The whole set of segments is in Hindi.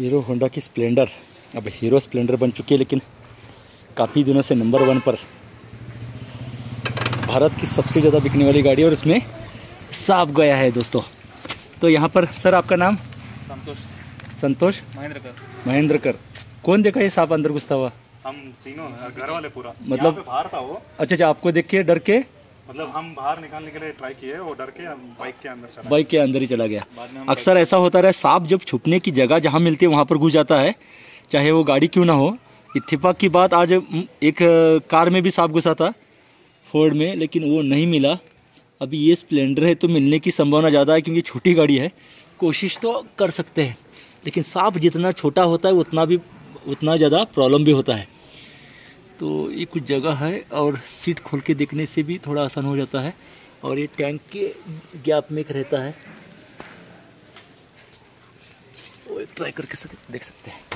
हीरो होंडा की स्प्लेंडर अब हीरो स्प्लेंडर बन चुकी है, लेकिन काफ़ी दिनों से नंबर वन पर भारत की सबसे ज़्यादा बिकने वाली गाड़ी, और उसमें साफ गया है दोस्तों। तो यहाँ पर सर आपका नाम? संतोष। संतोष महेंद्रकर। कौन देखा ये सांप अंदर घुसता हुआ? हम तीनों घर वाले पूरा, मतलब बाहर था वो। अच्छा, आपको देख के डर के, मतलब हम बाहर निकालने के लिए ट्राई किए, वो डर के हम बाइक के अंदर ही चला गया। अक्सर ऐसा होता रहा, सांप जब छुपने की जगह जहाँ मिलती है वहाँ पर घुस जाता है, चाहे वो गाड़ी क्यों ना हो। इत्तेफाक की बात आज एक कार में भी सांप घुसा था, फोर्ड में, लेकिन वो नहीं मिला। अभी ये स्प्लेंडर है तो मिलने की संभावना ज़्यादा है, क्योंकि छोटी गाड़ी है। कोशिश तो कर सकते हैं, लेकिन सांप जितना छोटा होता है उतना ज़्यादा प्रॉब्लम भी होता है। तो ये कुछ जगह है, और सीट खोल के देखने से भी थोड़ा आसान हो जाता है, और ये टैंक के गैप में एक रहता है, वो एक ट्राई करके देख सकते हैं।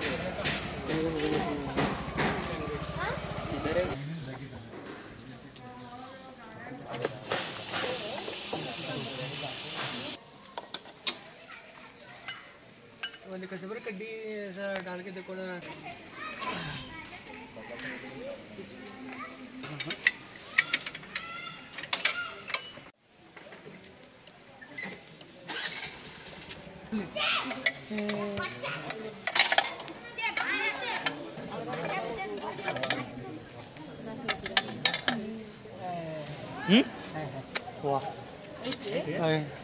कड्डी ऐसा डाल के देखो ना,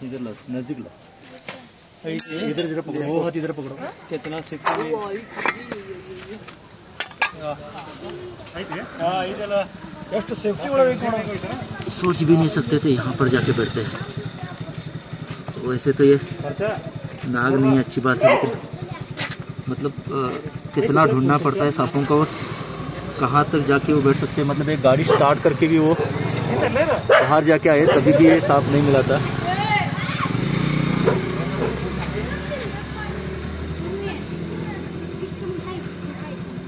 इधर ला, नजदीक ला, इधर पकड़ो, वो हाथ इधर पकड़ो। कितना सीख सोच भी नहीं सकते थे यहाँ पर जाके बैठते हैं। वैसे तो ये नाग नहीं है, अच्छी बात है, लेकिन मतलब कितना ढूंढना पड़ता है सांपों का, और कहाँ तक जाके वो बैठ सकते हैं। मतलब एक गाड़ी स्टार्ट करके भी वो बाहर जाके आए, तभी भी ये सांप नहीं मिला था।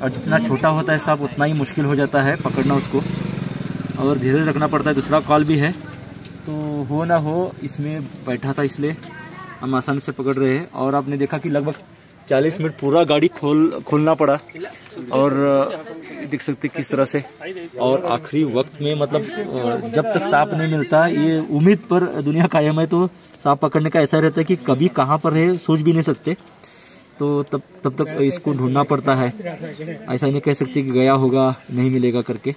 और जितना छोटा होता है सांप उतना ही मुश्किल हो जाता है पकड़ना उसको, और धीरे रखना पड़ता है। दूसरा कॉल भी है, तो हो ना हो, इसमें बैठा था इसलिए हम आसानी से पकड़ रहे हैं। और आपने देखा कि लगभग 40 मिनट पूरा गाड़ी खोलना पड़ा, और देख सकते किस तरह से। और आखिरी वक्त में, मतलब जब तक सांप नहीं मिलता, ये उम्मीद पर दुनिया कायम है। तो सांप पकड़ने का ऐसा रहता है कि कभी कहाँ पर है सोच भी नहीं सकते, तो तब तक इसको ढूंढना पड़ता है। ऐसा नहीं कह सकते कि गया होगा नहीं मिलेगा करके,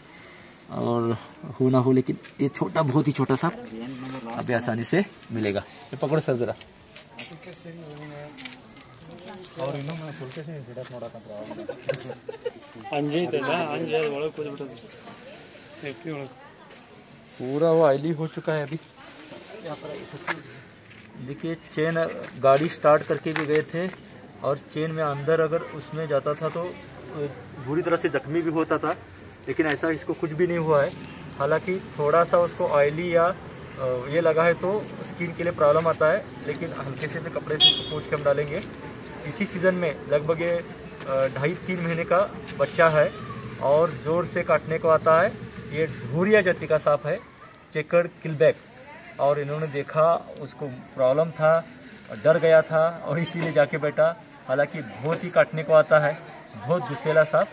और हो ना हो, लेकिन ये छोटा, बहुत ही छोटा सा अभी आसानी से मिलेगा। ये पकड़ो सर ज़रा। पूरा वो आयली हो चुका है अभी। देखिए, चेन गाड़ी स्टार्ट करके भी गए थे, और चेन में अंदर अगर उसमें जाता था तो बुरी तरह से जख्मी भी होता था, लेकिन ऐसा इसको कुछ भी नहीं हुआ है। हालांकि थोड़ा सा उसको ऑयली या ये लगा है तो स्किन के लिए प्रॉब्लम आता है, लेकिन हल्के से भी कपड़े से पोंछ के हम डालेंगे। इसी सीज़न में लगभग ये 2.5-3 महीने का बच्चा है, और ज़ोर से काटने को आता है। ये ढोरिया जाति का सांप है, चेकर्ड किलबैक, और इन्होंने देखा उसको प्रॉब्लम था, डर गया था, और इसीलिए जाके बैठा। हालांकि बहुत ही काटने को आता है, बहुत गुस्सेला सांप,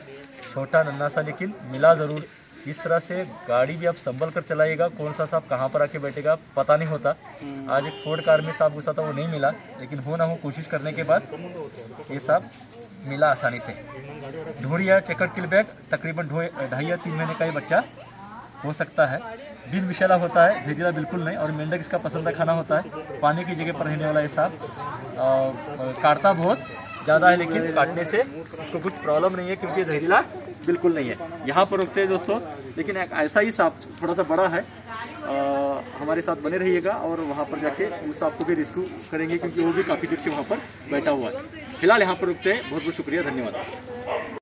छोटा नन्हा सा, लेकिन मिला ज़रूर। इस तरह से गाड़ी भी आप संभल कर चलाइएगा, कौन सा सांप कहाँ पर आके बैठेगा पता नहीं होता। आज एक फोर्ड कार में सांप घुसा था, वो नहीं मिला, लेकिन हो ना हो कोशिश करने के बाद ये सांप मिला आसानी से। ढोरिया चेकर्ड किलबैक तकरीबन 2.5 या 3 महीने का ये बच्चा हो सकता है। बिन विषैला होता है, जहरीला बिल्कुल नहीं, और मेंढक इसका पसंद का खाना होता है। पानी की जगह पर रहने वाला ये सांप, काटता बहुत ज़्यादा है, लेकिन काटने से इसको कुछ प्रॉब्लम नहीं है, क्योंकि जहरीला बिल्कुल नहीं है। यहाँ पर रुकते हैं दोस्तों, लेकिन ऐसा ही सांप थोड़ा सा बड़ा है। हमारे साथ बने रहिएगा, और वहाँ पर जाके उस सांप को भी रेस्क्यू करेंगे, क्योंकि वो भी काफ़ी देर से वहाँ पर बैठा हुआ है। फिलहाल यहाँ पर रुकते हैं। बहुत बहुत शुक्रिया, धन्यवाद।